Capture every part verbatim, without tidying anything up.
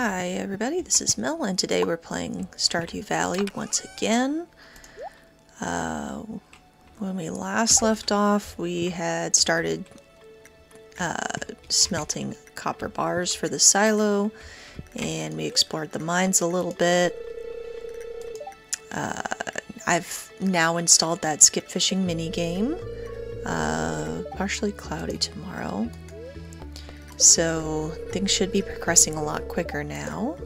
Hi everybody, this is Mel, and today we're playing Stardew Valley once again. Uh, when we last left off, we had started uh, smelting copper bars for the silo, and we explored the mines a little bit. Uh, I've now installed that skip fishing minigame. Uh, partially cloudy tomorrow. So things should be progressing a lot quicker now.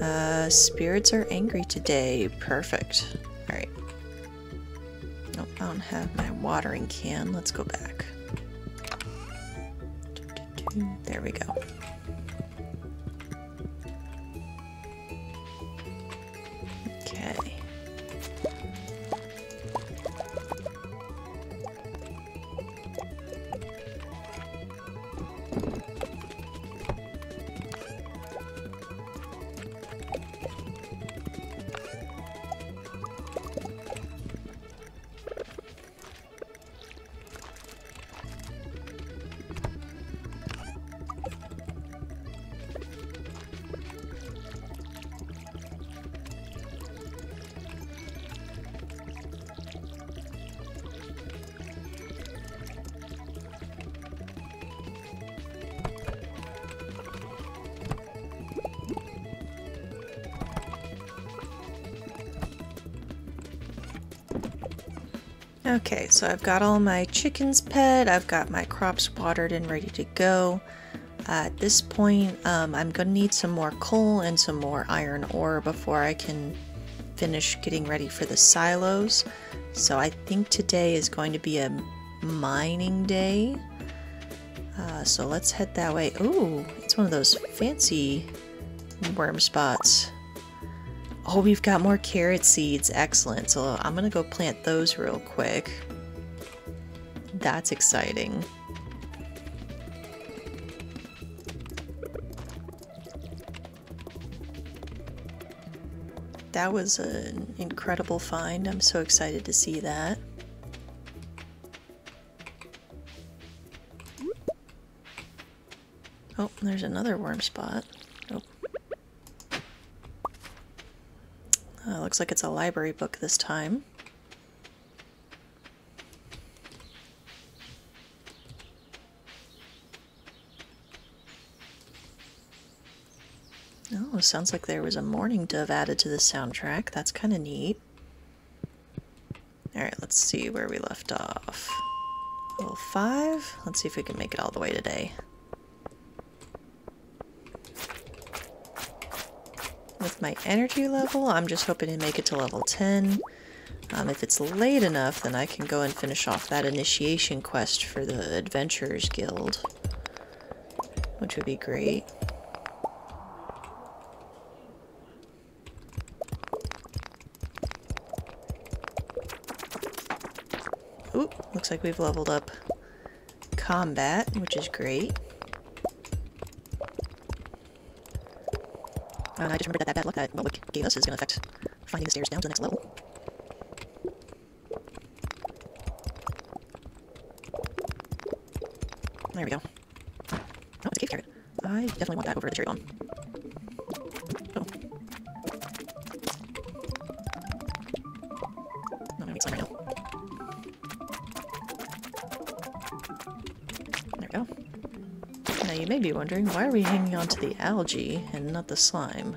Uh, spirits are angry today. Perfect. Alright. Nope, I don't have my watering can. Let's go back. There we go. Okay. Okay, so I've got all my chickens pet, I've got my crops watered and ready to go. Uh, at this point, um, I'm going to need some more coal and some more iron ore before I can finish getting ready for the silos. So I think today is going to be a mining day. Uh, so let's head that way. Ooh, it's one of those fancy worm spots. Oh, we've got more carrot seeds. Excellent. So I'm gonna go plant those real quick. That's exciting. That was an incredible find. I'm so excited to see that. Oh, there's another worm spot. Uh, looks like it's a library book this time. Oh, sounds like there was a mourning dove added to the soundtrack. That's kind of neat. Alright, let's see where we left off. Level five. Let's see if we can make it all the way today. With my energy level, I'm just hoping to make it to level ten. Um, if it's late enough, then I can go and finish off that initiation quest for the Adventurers Guild, which would be great. Oop, looks like we've leveled up combat, which is great. And I just remembered that that bad luck that Mobwick gave us is going to affect finding the stairs down to the next level. There we go. Oh, it's a cave carrot. I definitely want that over the cherry bomb. Oh. I'm going to make some right now. You may be wondering, why are we hanging on to the algae and not the slime?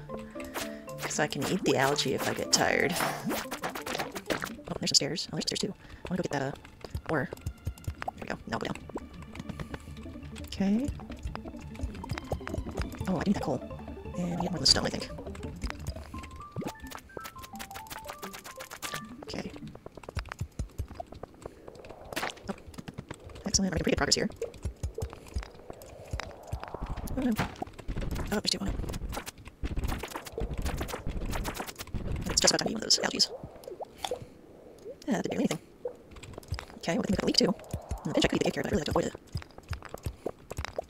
Because I can eat the algae if I get tired. Oh, there's some stairs. Oh, there's stairs too. I want to go get that, uh, ore. There we go. Now I'll go down. Okay. Oh, I need that coal. And I need more of the stone, I think. Okay. Oh. Excellent. We're making pretty good progress here. Oh, there's two on it. It's just about time to eat one of those algae. Yeah, that didn't do anything. Okay, well, I think we got a leak too. And the pinch I could eat the egg carrot, but I really like to avoid it.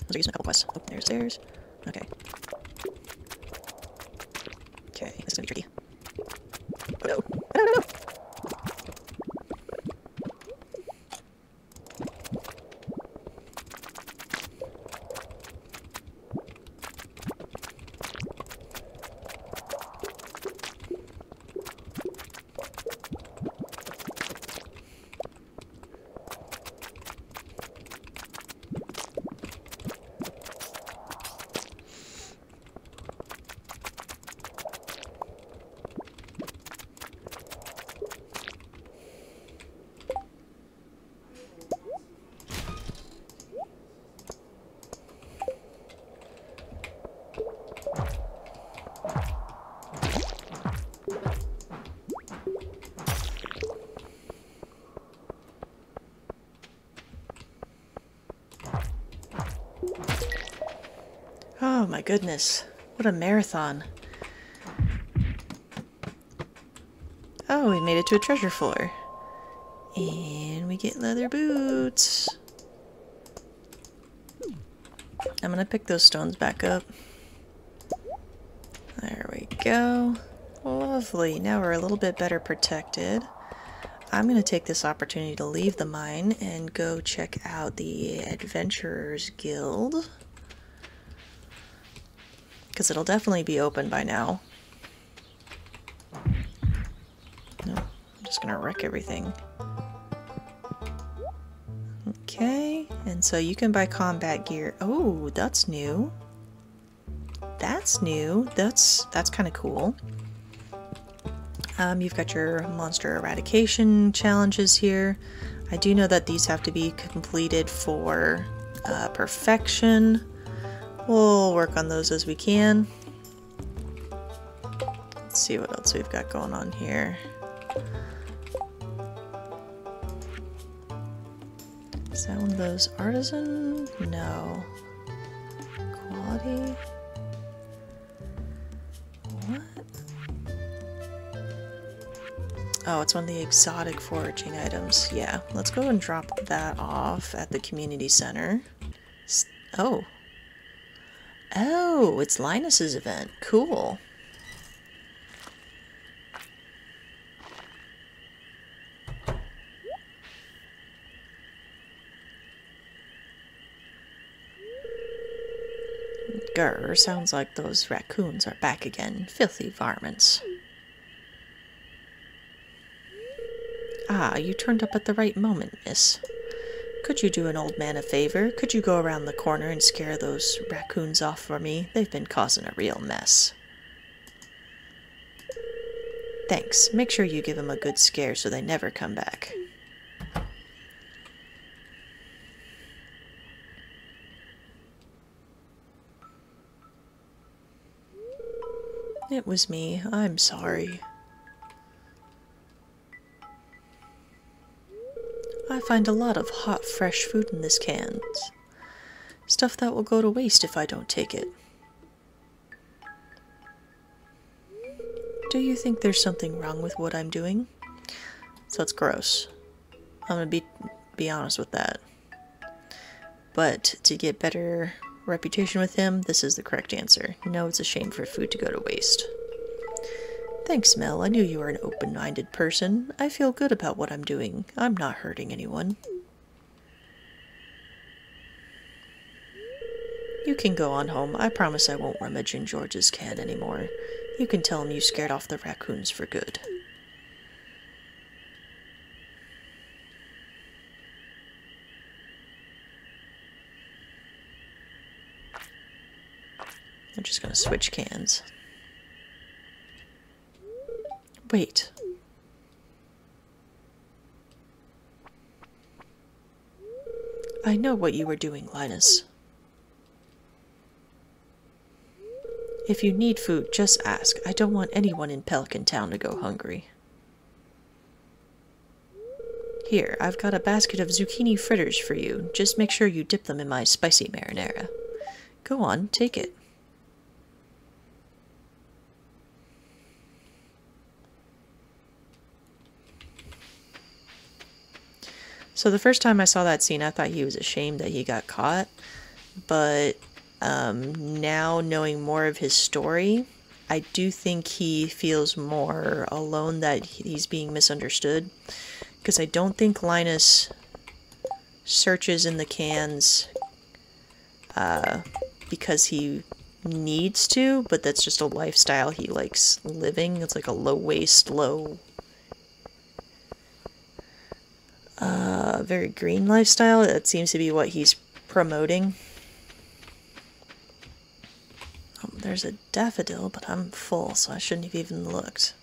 Those are using a couple quests. Oh, there's stairs. Okay. Okay, this is gonna be tricky. Oh no! No, no, no! my goodness, what a marathon. Oh, we made it to a treasure floor. And we get leather boots. I'm gonna pick those stones back up. There we go. Lovely. Now we're a little bit better protected. I'm gonna take this opportunity to leave the mine and go check out the Adventurers Guild. Because it'll definitely be open by now. No, I'm just gonna wreck everything. Okay, and so you can buy combat gear. Oh, that's new. That's new. That's that's kind of cool. Um, you've got your monster eradication challenges here. I do know that these have to be completed for uh, perfection. We'll work on those as we can. Let's see what else we've got going on here. Is that one of those artisan? No. Quality? What? Oh, it's one of the exotic foraging items. Yeah, let's go and drop that off at the community center. Oh. Oh, it's Linus's event. Cool. Grr, sounds like those raccoons are back again. Filthy varmints. Ah, you turned up at the right moment, miss. Could you do an old man a favor? Could you go around the corner and scare those raccoons off for me? They've been causing a real mess. Thanks. Make sure you give them a good scare so they never come back. It was me. I'm sorry. I find a lot of hot, fresh food in this can. Stuff that will go to waste if I don't take it. Do you think there's something wrong with what I'm doing? So it's gross. I'm gonna be, be honest with that. But to get better reputation with him, this is the correct answer. No, it's a shame for food to go to waste. Thanks, Mel. I knew you were an open-minded person. I feel good about what I'm doing. I'm not hurting anyone. You can go on home. I promise I won't rummage in George's can anymore. You can tell him you scared off the raccoons for good. I'm just gonna switch cans. Wait. I know what you were doing, Linus. If you need food, just ask. I don't want anyone in Pelican Town to go hungry. Here, I've got a basket of zucchini fritters for you. Just make sure you dip them in my spicy marinara. Go on, take it. So the first time I saw that scene, I thought he was ashamed that he got caught, but um, now knowing more of his story, I do think he feels more alone that he's being misunderstood, because I don't think Linus searches in the cans uh, because he needs to, but that's just a lifestyle he likes living. It's like a low-waste, low... Uh, very green lifestyle. That seems to be what he's promoting. Oh, there's a daffodil, but I'm full, so I shouldn't have even looked.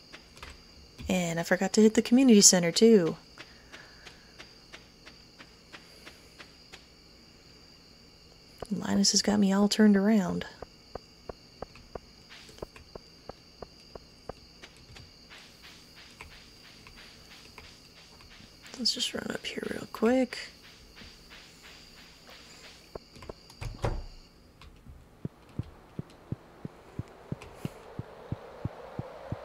And I forgot to hit the community center, too. Linus has got me all turned around. Let's just run up here real quick.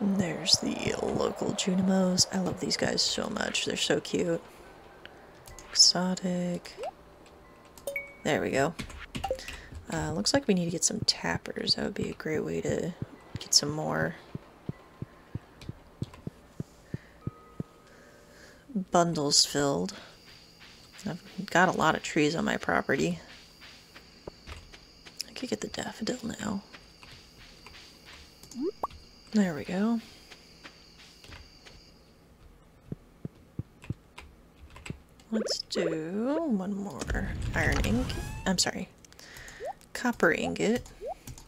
There's the local Junimos. I love these guys so much. They're so cute. Exotic. There we go. Uh, looks like we need to get some tappers. That would be a great way to get some more bundles filled. I've got a lot of trees on my property. I could get the daffodil now. There we go. Let's do one more iron ingot. I'm sorry, copper ingot.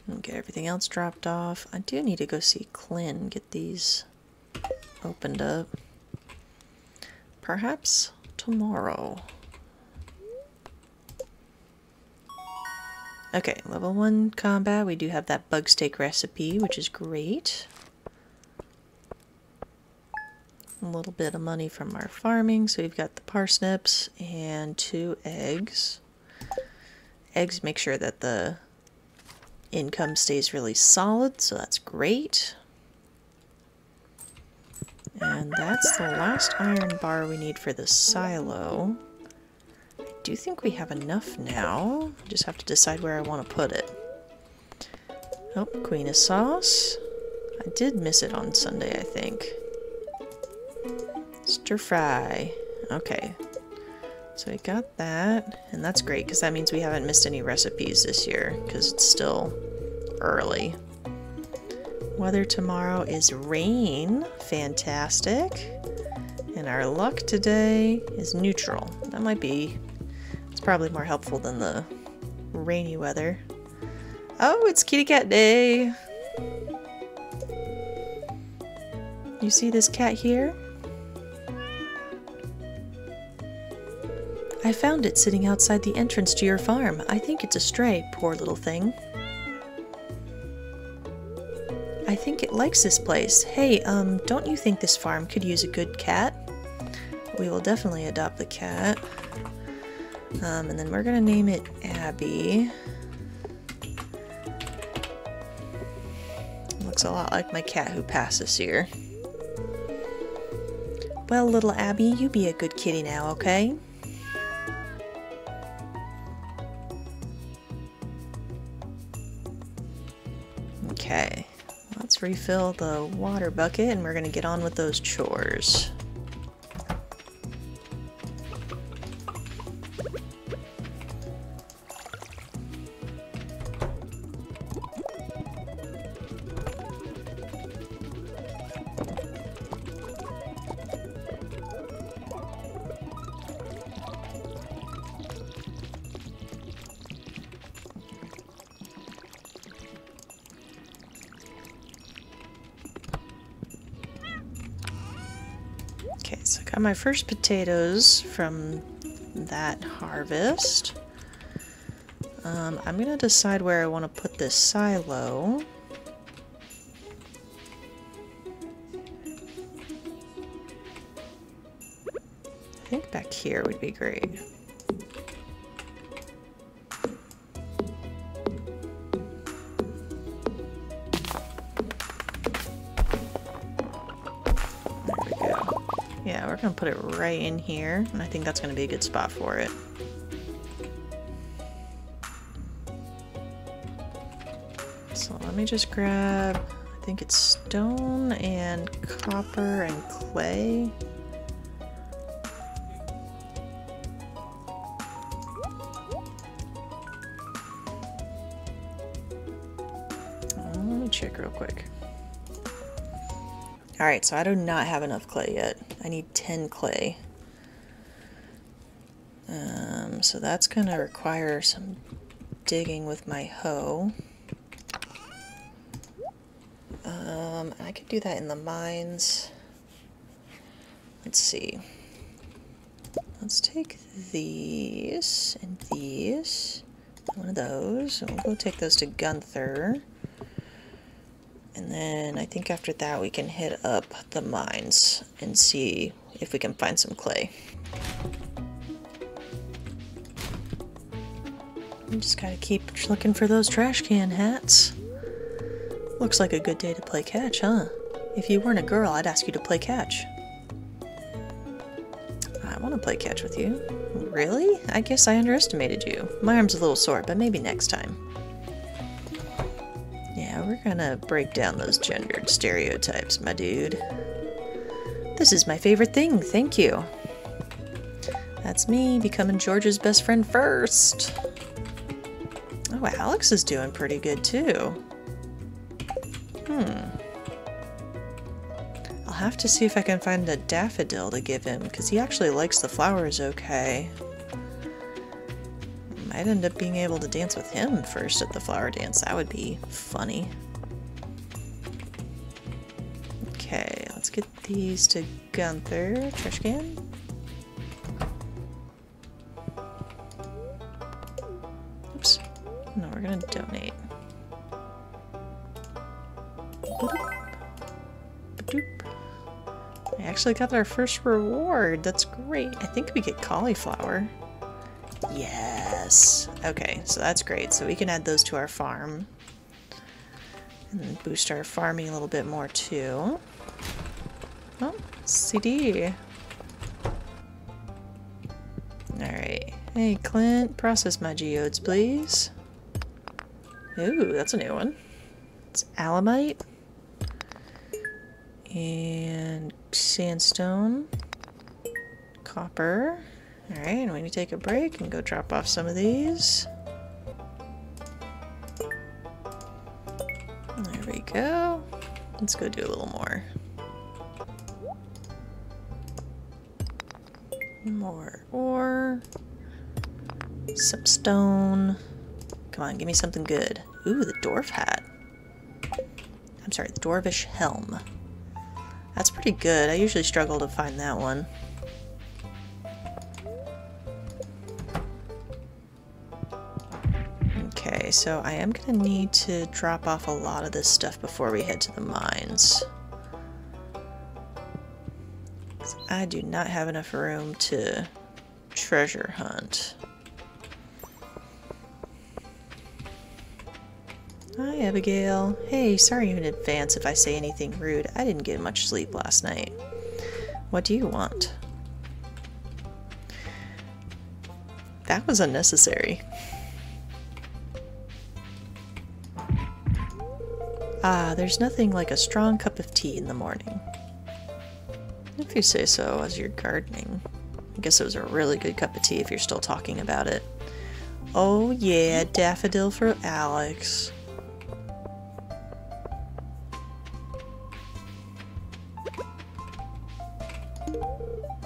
And get everything else dropped off. I do need to go see Clint, get these opened up. Perhaps tomorrow. Okay, level one combat. We do have that bug steak recipe, which is great. A little bit of money from our farming. So we've got the parsnips and two eggs. Eggs make sure that the income stays really solid, so that's great. And that's the last iron bar we need for the silo. I do think we have enough now. Just have to decide where I want to put it. Oh, Queen of Sauce. I did miss it on Sunday, I think. Stir fry. Okay. So we got that. And that's great, because that means we haven't missed any recipes this year, because it's still early. Weather tomorrow is rain. Fantastic. And our luck today is neutral. That might be... probably more helpful than the rainy weather. Oh, it's kitty cat day! You see this cat here? I found it sitting outside the entrance to your farm. I think it's a stray, poor little thing. I think it likes this place. Hey, um, don't you think this farm could use a good cat? We will definitely adopt the cat. Um, and then we're gonna name it Abby. Looks a lot like my cat who passed this year. Well, little Abby, you be a good kitty now, okay? Okay, let's refill the water bucket and we're gonna get on with those chores. My first potatoes from that harvest. Um, I'm gonna decide where I want to put this silo. I think back here would be great. I'm gonna put it right in here, and I think that's gonna be a good spot for it. So let me just grab, I think it's stone and copper and clay. Let me check real quick. All right, so I do not have enough clay yet. I need ten clay. Um, so that's gonna require some digging with my hoe. Um, I could do that in the mines. Let's see. Let's take these and these, one of those, and we'll go take those to Gunther. And then I think after that we can hit up the mines and see if we can find some clay. We just gotta keep looking for those trash can hats. Looks like a good day to play catch, huh? If you weren't a girl, I'd ask you to play catch. I want to play catch with you. Really? I guess I underestimated you. My arm's a little sore, but maybe next time. Yeah, we're gonna break down those gendered stereotypes, my dude. This is my favorite thing, thank you. That's me, becoming George's best friend first. Oh, Alex is doing pretty good, too. Hmm. I'll have to see if I can find a daffodil to give him, because he actually likes the flowers okay. Might end up being able to dance with him first at the flower dance. That would be funny. Okay, let's get these to Gunther. Trash can. Oops. No, we're gonna donate. We actually got our first reward. That's great. I think we get cauliflower. Yes. Okay, so that's great. So we can add those to our farm and boost our farming a little bit more too. Oh, C D. Alright. Hey, Clint, process my geodes, please. Ooh, that's a new one. It's alamite and sandstone, copper. Alright, and we need to take a break and go drop off some of these. There we go. Let's go do a little more. More ore. Some stone. Come on, give me something good. Ooh, the dwarf hat. I'm sorry, the dwarvish helm. That's pretty good. I usually struggle to find that one. Okay, so I am going to need to drop off a lot of this stuff before we head to the mines. I do not have enough room to treasure hunt. Hi, Abigail. Hey, sorry in advance if I say anything rude. I didn't get much sleep last night. What do you want? That was unnecessary. Ah, there's nothing like a strong cup of tea in the morning. If you say so, as you're gardening. I guess it was a really good cup of tea if you're still talking about it. Oh yeah, daffodil for Alex.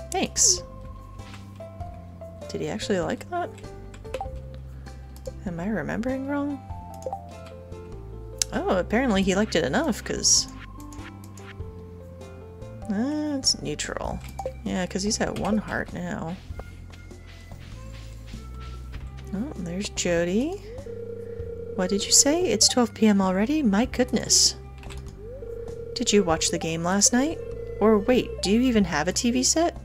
Thanks. Did he actually like that? Am I remembering wrong? Oh, apparently he liked it enough, because... Uh, it's neutral. Yeah, because he's at one heart now. Oh, there's Jody. What did you say? It's twelve p m already? My goodness. Did you watch the game last night? Or wait, do you even have a T V set?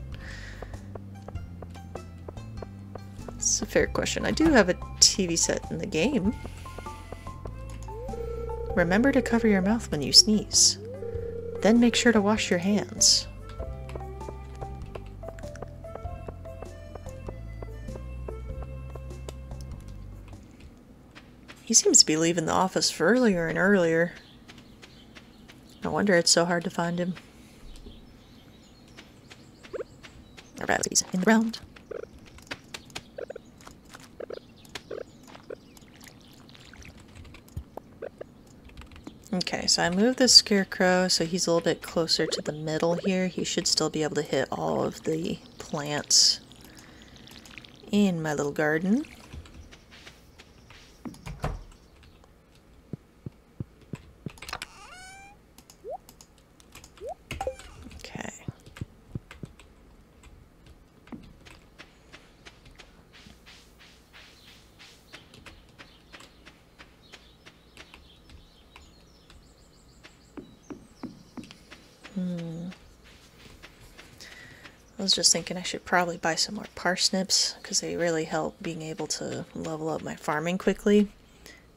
It's a fair question. I do have a T V set in the game. Remember to cover your mouth when you sneeze. Then make sure to wash your hands. He seems to be leaving the office earlier and earlier. No wonder it's so hard to find him. He's in the ground. Okay, so I moved the scarecrow so he's a little bit closer to the middle here. He should still be able to hit all of the plants in my little garden. Okay. Hmm. I was just thinking I should probably buy some more parsnips because they really help being able to level up my farming quickly.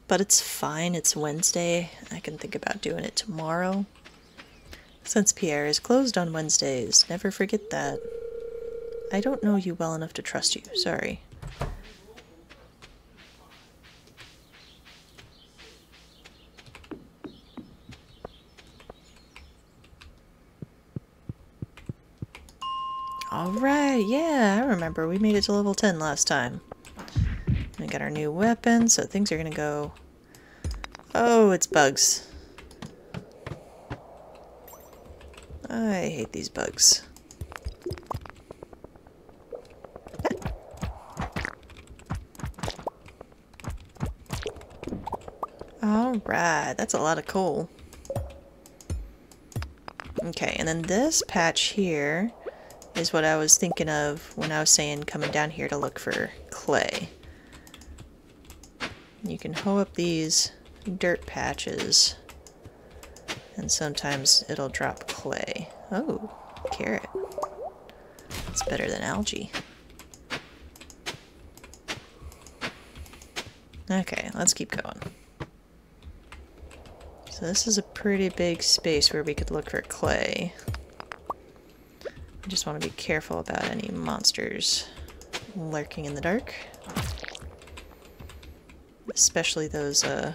But it's fine, it's Wednesday. I can think about doing it tomorrow. Since Pierre is closed on Wednesdays, never forget that. I don't know you well enough to trust you, sorry. Alright, yeah, I remember. We made it to level ten last time. We got our new weapon, so things are gonna go... Oh, it's bugs. I hate these bugs. Alright, that's a lot of coal. Okay, and then this patch here is what I was thinking of when I was saying coming down here to look for clay. You can hoe up these dirt patches and sometimes it'll drop clay. Oh, carrot. It's better than algae. Okay, let's keep going. So this is a pretty big space where we could look for clay. I just want to be careful about any monsters lurking in the dark. Especially those uh,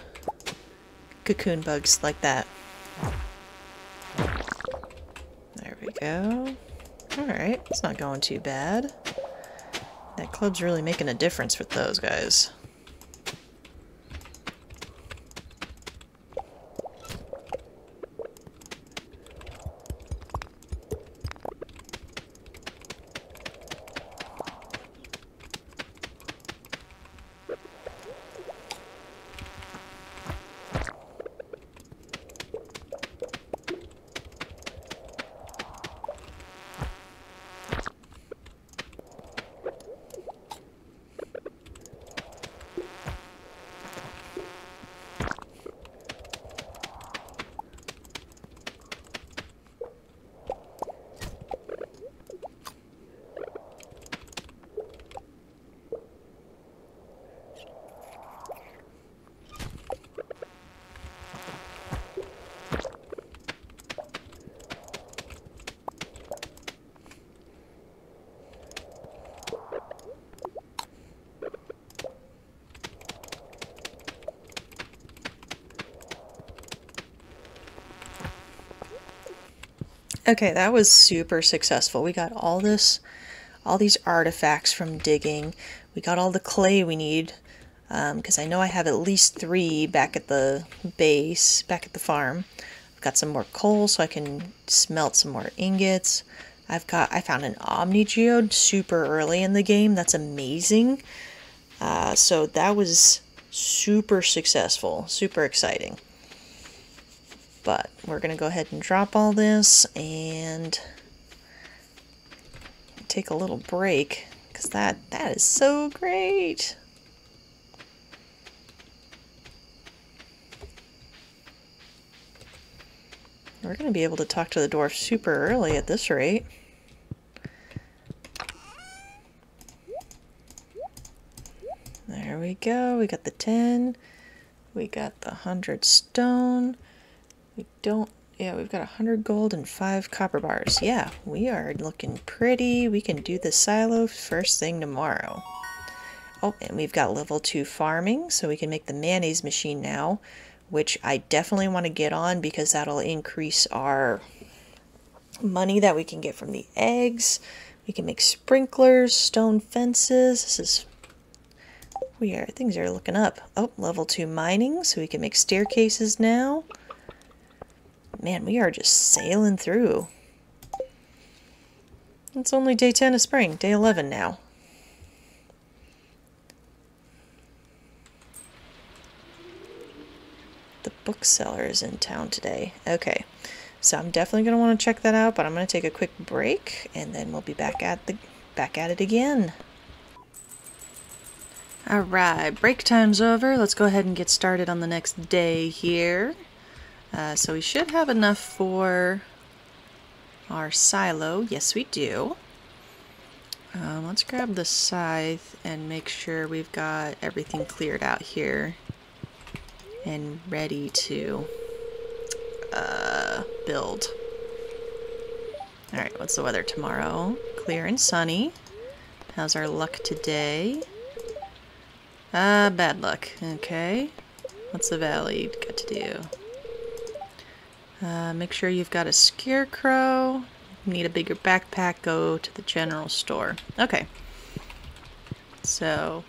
cocoon bugs like that. There we go. Alright, it's not going too bad. That club's really making a difference with those guys. Okay, that was super successful. We got all this, all these artifacts from digging. We got all the clay we need, because um, I know I have at least three back at the base, back at the farm. I've got some more coal so I can smelt some more ingots. I've got, I found an Omnigeode super early in the game. That's amazing. Uh, so that was super successful, super exciting. But we're going to go ahead and drop all this and take a little break because that, that is so great. We're going to be able to talk to the dwarf super early at this rate. There we go. We got the ten. We got the one hundred stone. We don't, yeah, we've got one hundred gold and five copper bars. Yeah, we are looking pretty. We can do the silo first thing tomorrow. Oh, and we've got level two farming, so we can make the mayonnaise machine now, which I definitely want to get on because that'll increase our money that we can get from the eggs. We can make sprinklers, stone fences. This is, we are, things are looking up. Oh, level two mining, so we can make staircases now. Man, we are just sailing through. It's only day ten of spring, day eleven now. The bookseller is in town today. Okay, so I'm definitely going to want to check that out, but I'm going to take a quick break, and then we'll be back at the back at it again. All right, break time's over. Let's go ahead and get started on the next day here. Uh, so we should have enough for our silo. Yes, we do. Um, let's grab the scythe and make sure we've got everything cleared out here and ready to uh, build. All right, what's the weather tomorrow? Clear and sunny. How's our luck today? Ah, uh, bad luck. Okay. What's the valley got to do? Uh, make sure you've got a scarecrow. Need a bigger backpack. Go to the general store. Okay. So,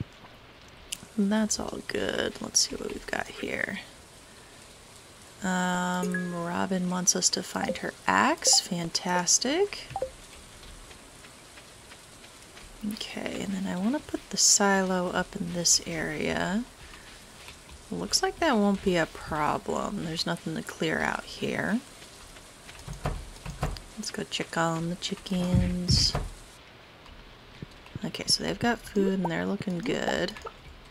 that's all good. Let's see what we've got here. Um, Robin wants us to find her axe. Fantastic. Okay, and then I want to put the silo up in this area. Looks like that won't be a problem. There's nothing to clear out here. Let's go check on the chickens. Okay, so they've got food and they're looking good.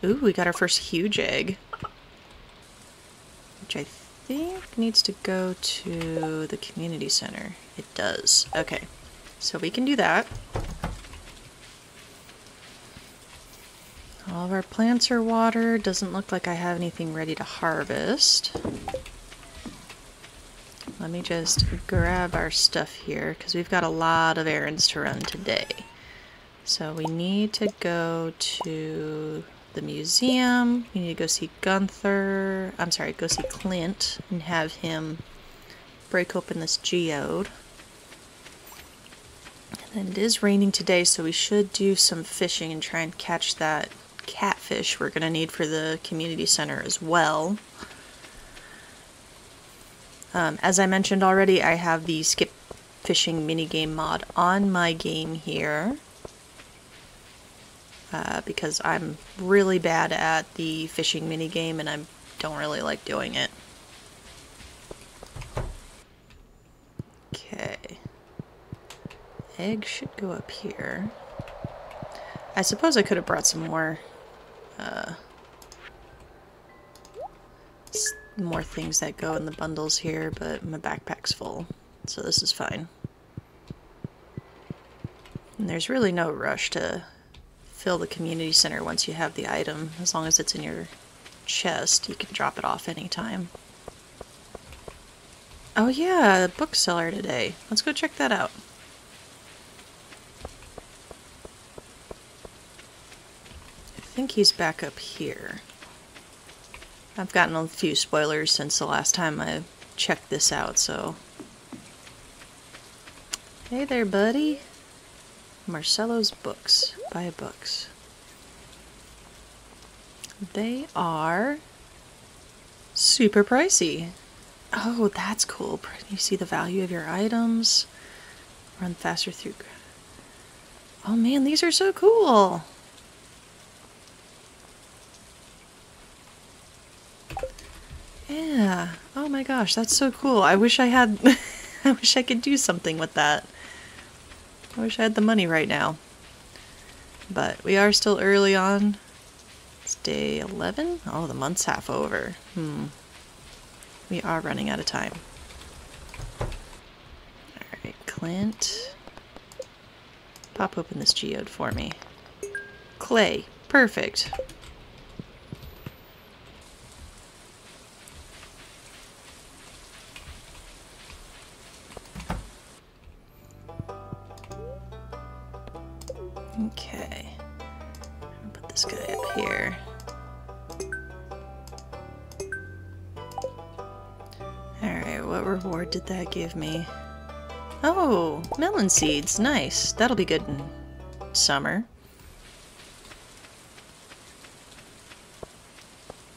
Ooh, we got our first huge egg. Which I think needs to go to the community center. It does. Okay, so we can do that. All of our plants are watered. Doesn't look like I have anything ready to harvest. Let me just grab our stuff here because we've got a lot of errands to run today. So we need to go to the museum. We need to go see Gunther. I'm sorry, go see Clint and have him break open this geode. And it is raining today, so we should do some fishing and try and catch that catfish we're gonna need for the community center as well. Um, as I mentioned already, I have the skip fishing minigame mod on my game here. Uh, because I'm really bad at the fishing minigame and I don't really like doing it. Okay. Egg should go up here. I suppose I could have brought some more, uh, more things that go in the bundles here, but my backpack's full, so this is fine. And there's really no rush to fill the community center once you have the item. As long as it's in your chest, you can drop it off anytime. Oh yeah, the bookseller today. Let's go check that out. I think he's back up here. I've gotten a few spoilers since the last time I checked this out, so... Hey there, buddy. Marcelo's books. Buy books. They are super pricey. Oh, that's cool. You see the value of your items. Run faster through. Oh man, these are so cool. Yeah. Oh my gosh, that's so cool. I wish I had I wish I could do something with that. I wish I had the money right now. But we are still early on. It's day eleven? Oh, the month's half over. Hmm. We are running out of time. Alright, Clint. Pop open this geode for me. Clay. Perfect. Okay, I'll put this guy up here. Alright, what reward did that give me? Oh, melon seeds, nice. That'll be good in summer.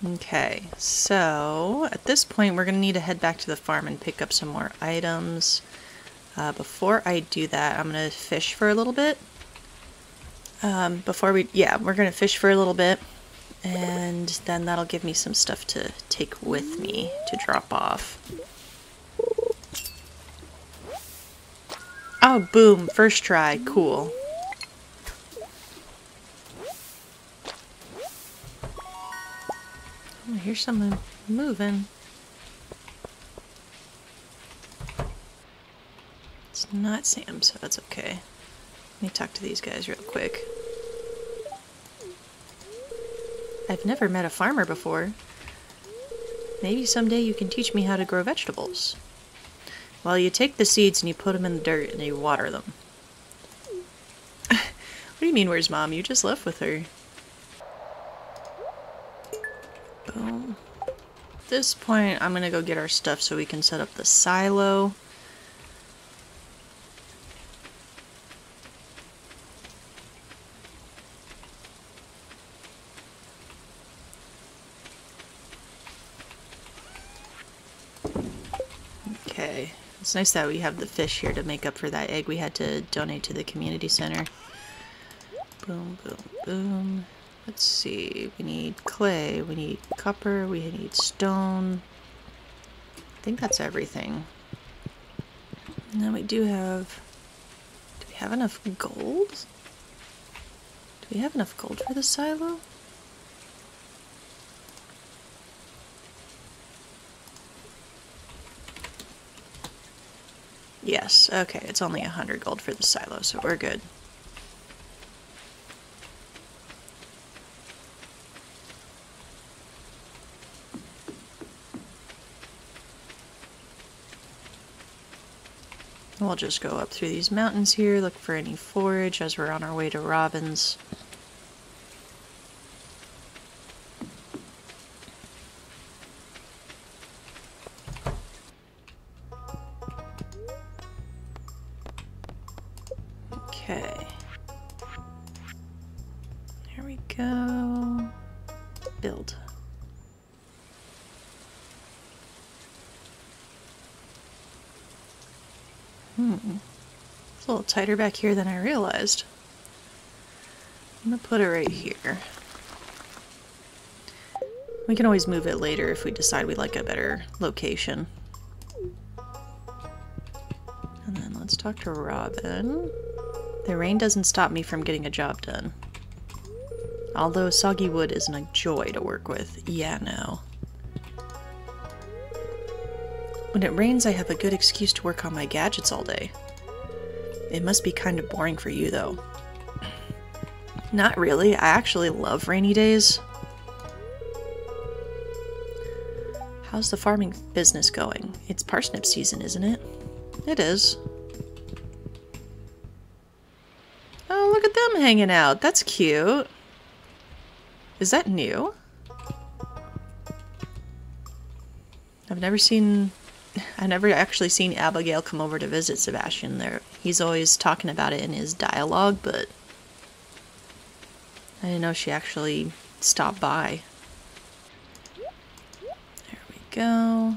Okay, so at this point we're going to need to head back to the farm and pick up some more items. Uh, before I do that, I'm going to fish for a little bit. Um, before we, yeah, we're gonna fish for a little bit, and then that'll give me some stuff to take with me to drop off. Oh, boom, first try, cool. Oh, I hear something moving. It's not Sam, so that's okay. Let me talk to these guys real quick. I've never met a farmer before. Maybe someday you can teach me how to grow vegetables. Well, you take the seeds and you put them in the dirt and you water them. What do you mean, where's Mom? You just left with her. Boom. At this point, I'm gonna go get our stuff so we can set up the silo. Okay. It's nice that we have the fish here to make up for that egg we had to donate to the community center. Boom, boom, boom. Let's see. We need clay. We need copper. We need stone. I think that's everything. And then we do have... Do we have enough gold? Do we have enough gold for the silo? Yes. Okay. It's only a hundred gold for the silo, so we're good. We'll just go up through these mountains here, look for any forage as we're on our way to Robin's. Okay. There we go. Build. Hmm. It's a little tighter back here than I realized. I'm gonna put it right here. We can always move it later if we decide we like a better location. And then let's talk to Robin. The rain doesn't stop me from getting a job done. Although soggy wood isn't a joy to work with. Yeah, no. When it rains, I have a good excuse to work on my gadgets all day. It must be kind of boring for you, though. Not really. I actually love rainy days. How's the farming business going? It's parsnip season, isn't it? It is. Oh, look at them hanging out. That's cute. Is that new? I've never seen... I've never actually seen Abigail come over to visit Sebastian there. He's always talking about it in his dialogue, but I didn't know she actually stopped by. There we go.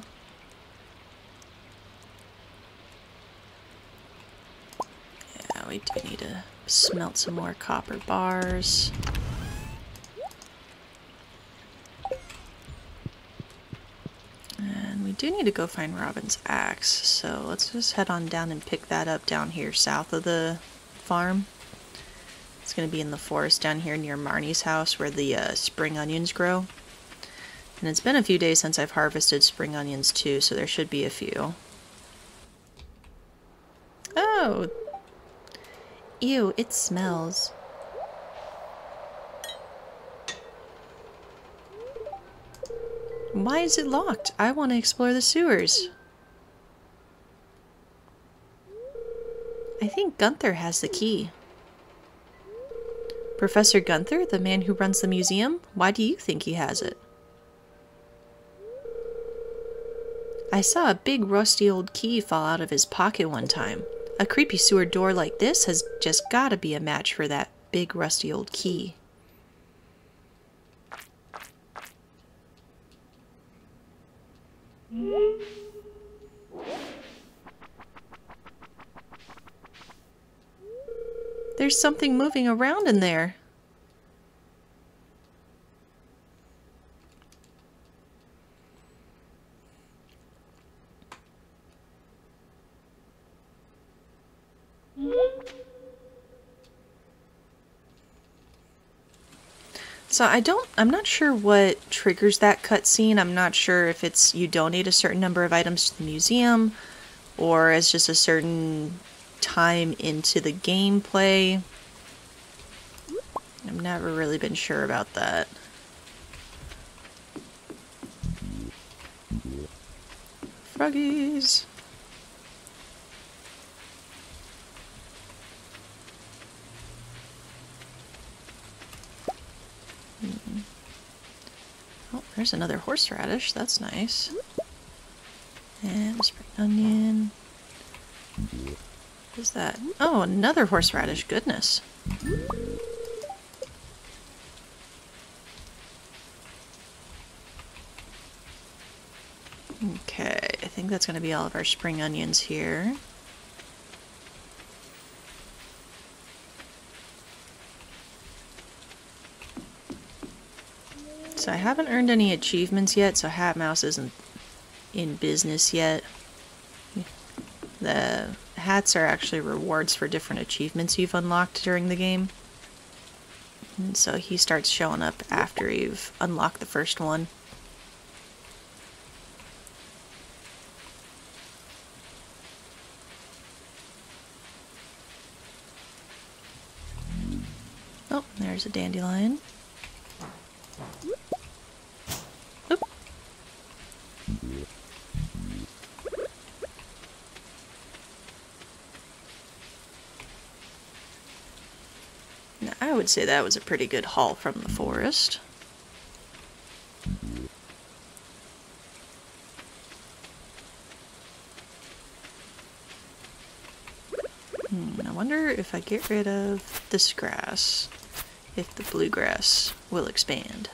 Yeah, we do need to smelt some more copper bars. Do need to go find Robin's axe, so let's just head on down and pick that up down here south of the farm. It's going to be in the forest down here near Marnie's house where the uh, spring onions grow. And it's been a few days since I've harvested spring onions too, so there should be a few. Oh! Ew, it smells. Why is it locked? I want to explore the sewers. I think Gunther has the key. Professor Gunther, the man who runs the museum? Why do you think he has it? I saw a big rusty old key fall out of his pocket one time. A creepy sewer door like this has just got to be a match for that big rusty old key. There's something moving around in there. So I don't, I'm not sure what triggers that cutscene. I'm not sure if it's you donate a certain number of items to the museum or it's just a certain time into the gameplay. I've never really been sure about that. Froggies! There's another horseradish. That's nice. And spring onion. What is that? Oh, another horseradish. Goodness. Okay, I think that's going to be all of our spring onions here. So I haven't earned any achievements yet, so Hat Mouse isn't in business yet. The hats are actually rewards for different achievements you've unlocked during the game. And so he starts showing up after you've unlocked the first one. Oh, there's a dandelion. Oop. Now, I would say that was a pretty good haul from the forest. Hmm, I wonder if I get rid of this grass, if the bluegrass will expand.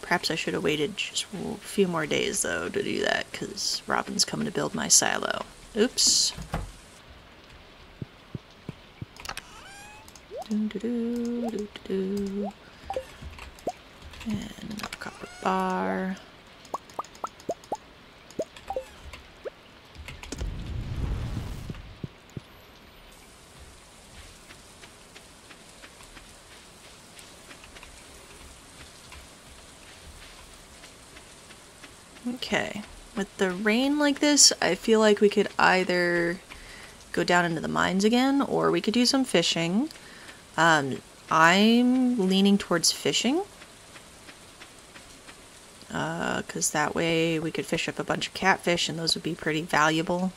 Perhaps I should have waited just a few more days, though, to do that, because Robin's coming to build my silo. Oops. Doo-doo-doo, doo-doo-doo. And another copper bar. Okay, with the rain like this, I feel like we could either go down into the mines again, or we could do some fishing. Um, I'm leaning towards fishing, uh, because that way we could fish up a bunch of catfish, and those would be pretty valuable.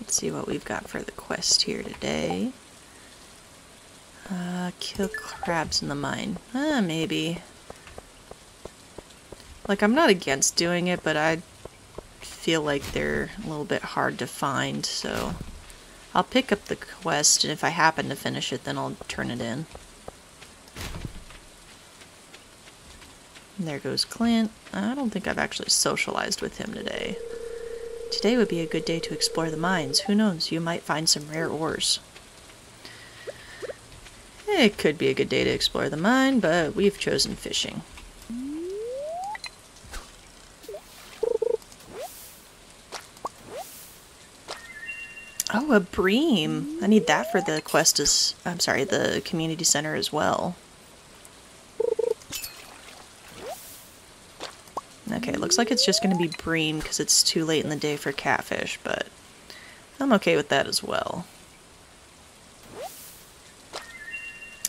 Let's see what we've got for the quest here today. Uh, kill crabs in the mine. Uh, maybe. Like, I'm not against doing it, but I feel like they're a little bit hard to find, so I'll pick up the quest, and if I happen to finish it, then I'll turn it in. And there goes Clint. I don't think I've actually socialized with him today. Today would be a good day to explore the mines. Who knows? You might find some rare ores. It could be a good day to explore the mine, but we've chosen fishing. Oh, a bream. I need that for the quest as, I'm sorry, the community center as well. Okay, looks like it's just going to be bream because it's too late in the day for catfish, but I'm okay with that as well.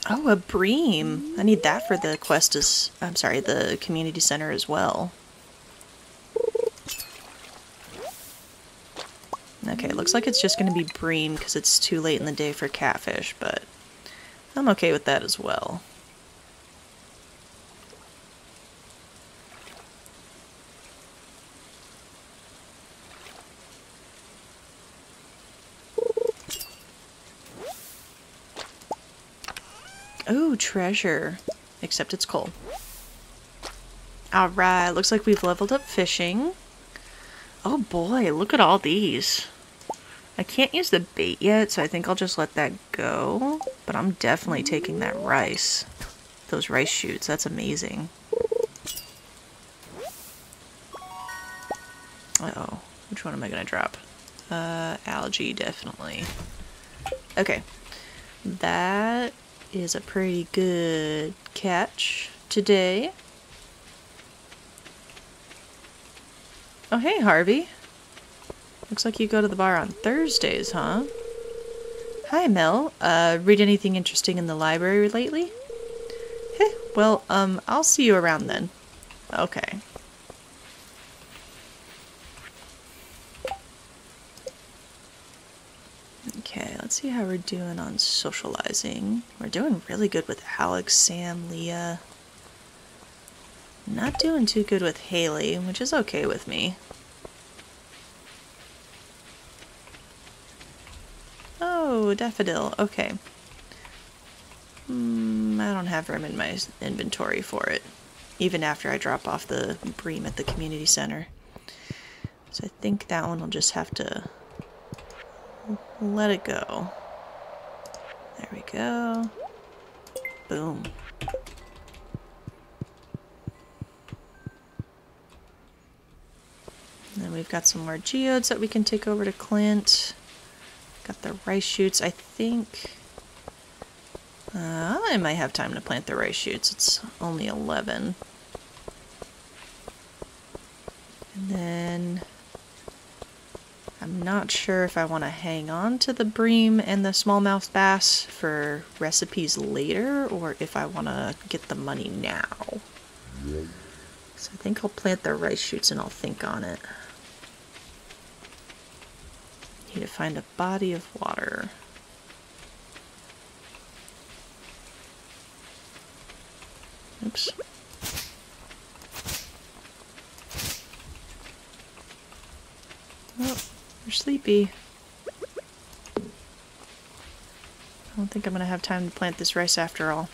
Oh, a bream. I need that for the quest as, I'm sorry, the community center as well. Okay, looks like it's just going to be bream because it's too late in the day for catfish, but I'm okay with that as well. Ooh, treasure. Except it's coal. Alright, looks like we've leveled up fishing. Oh boy, look at all these. I can't use the bait yet, so I think I'll just let that go. But I'm definitely taking that rice. Those rice shoots, that's amazing. Uh-oh. Which one am I gonna drop? Uh, algae, definitely. Okay. That is a pretty good catch today. Oh, hey, Harvey. Looks like you go to the bar on Thursdays, huh? Hi, Mel. Uh, read anything interesting in the library lately? Heh, well, um, I'll see you around then. Okay. Okay, let's Let's see how we're doing on socializing. We're doing really good with Alex, Sam, Leah. Not doing too good with Haley, which is okay with me. Oh, daffodil. Okay. Mm, I don't have room in my inventory for it, even after I drop off the bream at the community center. So I think that one will just have to let it go. There we go. Boom. And then we've got some more geodes that we can take over to Clint. Got the rice shoots, I think. Uh, I might have time to plant the rice shoots. It's only eleven. And then I'm not sure if I want to hang on to the bream and the smallmouth bass for recipes later, or if I want to get the money now. So I think I'll plant the rice shoots and I'll think on it. Need to find a body of water. Oops. Oh, we're sleepy. I don't think I'm gonna have time to plant this rice after all.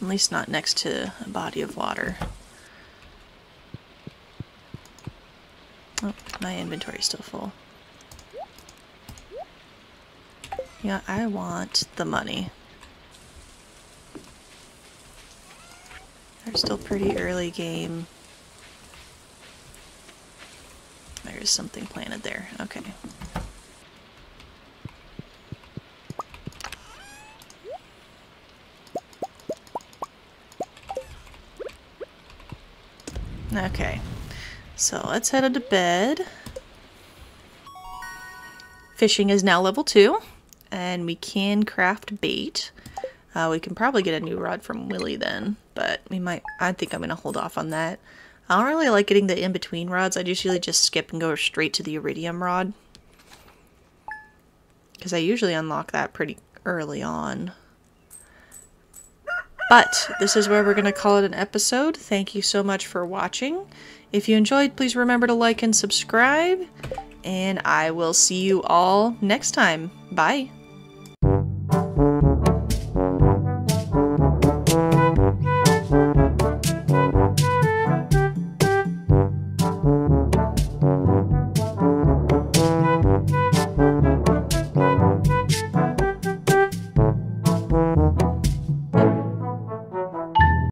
At least not next to a body of water. Oh, my inventory's still full. Yeah, I want the money. They're still pretty early game. There's something planted there. Okay. Okay. So let's head to bed. Fishing is now level two. And we can craft bait. Uh, we can probably get a new rod from Willie then, but we might, I think I'm gonna hold off on that. I don't really like getting the in-between rods. I usually just skip and go straight to the iridium rod, because I usually unlock that pretty early on. But this is where we're gonna call it an episode. Thank you so much for watching. If you enjoyed, please remember to like and subscribe, and I will see you all next time. Bye.